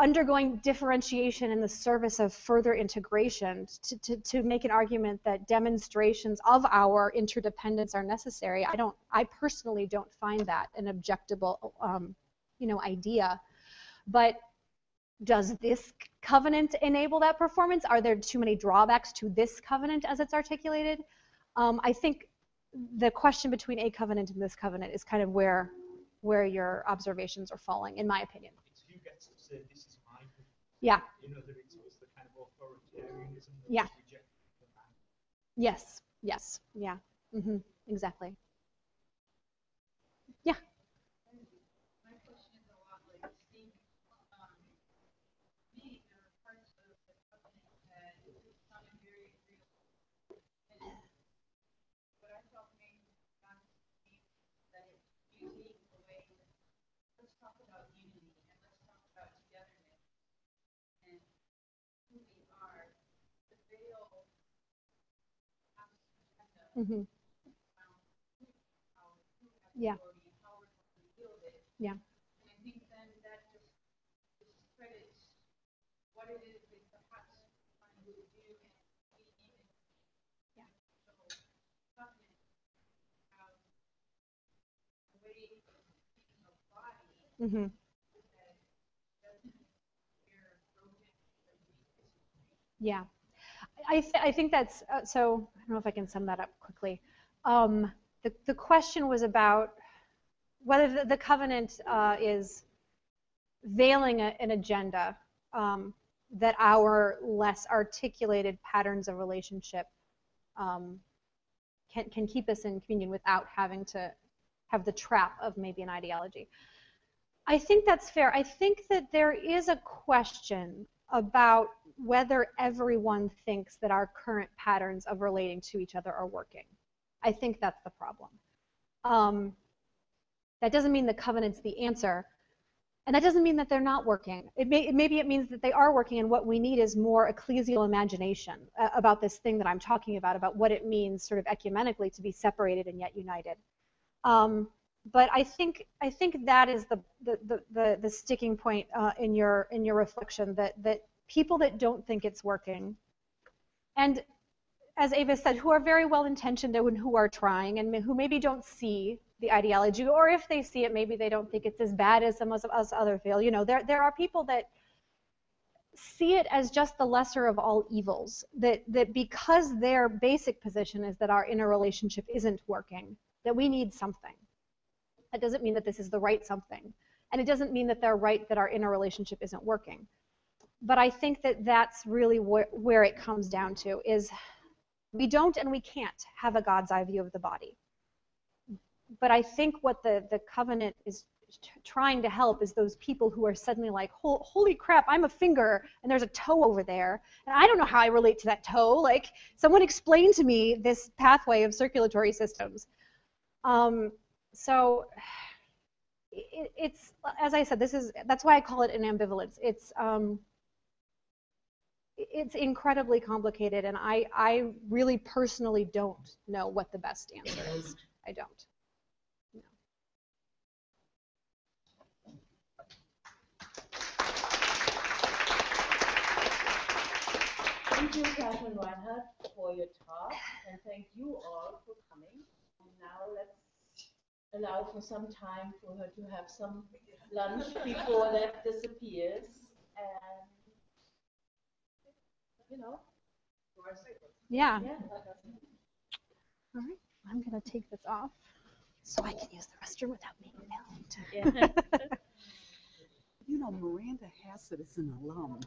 undergoing differentiation in the service of further integration, to, to, to make an argument that demonstrations of our interdependence are necessary, I don't, I personally don't find that an objectable, um, you know, idea. But does this covenant enable that performance? Are there too many drawbacks to this covenant as it's articulated? Um, I think the question between a covenant and this covenant is kind of where, where your observations are falling, in my opinion. So this is my opinion. Yeah. You know, that it's the kind of authoritarianism that yeah. rejects the man. Yes. Yes. Yeah. Mm-hmm. Exactly. Yeah. My question is a lot like distinct. Um, me, there are parts of the covenant that sounded very agreeable. And what I felt made not that it's unique the way that let's talk about unity. Mm-hmm. Yeah. Yeah. And I think then that just discredits what it is that the past trying to do and we need in the whole covenant about the way of speaking of body. Yeah, I, th I think that's, uh, so I don't know if I can sum that up quickly. Um, the, the question was about whether the, the covenant uh, is veiling a, an agenda um, that our less articulated patterns of relationship um, can, can keep us in communion without having to have the trap of maybe an ideology. I think that's fair. I think that there is a question about whether everyone thinks that our current patterns of relating to each other are working. I think that's the problem. Um, that doesn't mean the covenant's the answer, and that doesn't mean that they're not working. It may, it, maybe it means that they are working, and what we need is more ecclesial imagination uh, about this thing that I'm talking about, about what it means sort of ecumenically to be separated and yet united. Um, But I think I think that is the the the, the sticking point uh, in your in your reflection, that that people that don't think it's working, and as Avis said, who are very well intentioned and who are trying and who maybe don't see the ideology, or if they see it, maybe they don't think it's as bad as some of us other feel. You know, there there are people that see it as just the lesser of all evils. That that because their basic position is that our interrelationship isn't working, that we need something. That doesn't mean that this is the right something. And it doesn't mean that they're right that our interrelationship isn't working. But I think that that's really wh where it comes down to, is we don't and we can't have a God's eye view of the body. but I think what the, the covenant is t trying to help is those people who are suddenly like, holy crap, I'm a finger, and there's a toe over there, and I don't know how I relate to that toe. Like, someone explain to me this pathway of circulatory systems. Um, so it, it's, as I said, this is, that's why I call it an ambivalence. It's, um, it's incredibly complicated, and I, I really personally don't know what the best answer is. I don't. No. Thank you, Kathryn Reinhard, for your talk, and thank you all for coming. And now let's allow for some time for her to have some lunch before that disappears. And you know. Yeah. Yeah. All right. I'm going to take this off so I can use the restroom without being filmed. Yeah. You know, Miranda Hassett is an alum.